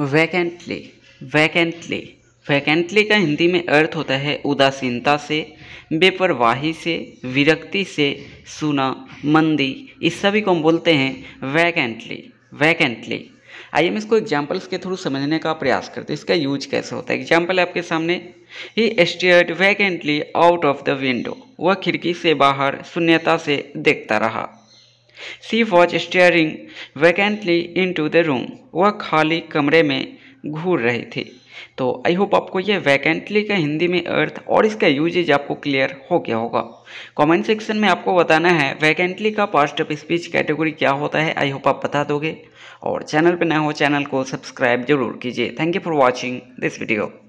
Vacantly. Vacantly vacantly का हिंदी में अर्थ होता है उदासीनता से, बेपरवाही से, विरक्ति से, सुना, मंदी, इस सभी को हम बोलते हैं वैकेंटली। वैकेंटली आइए हम इसको एग्जाम्पल्स के थ्रू समझने का प्रयास करते हैं, इसका यूज कैसे होता है। एग्जाम्पल आपके सामने, he stared vacantly out of the window, वह खिड़की से बाहर शून्यता से देखता रहा। She was staring vacantly into the room, वह खाली कमरे में घूर रही थी। तो आई होप आपको ये वैकेंटली का हिंदी में अर्थ और इसका यूजेज आपको क्लियर हो गया होगा। कमेंट सेक्शन में आपको बताना है वैकेंटली का पास्ट ऑफ स्पीच कैटेगरी क्या होता है। आई होप आप बता दोगे। और चैनल पर नए हो चैनल को सब्सक्राइब जरूर कीजिए। Thank you for watching this video.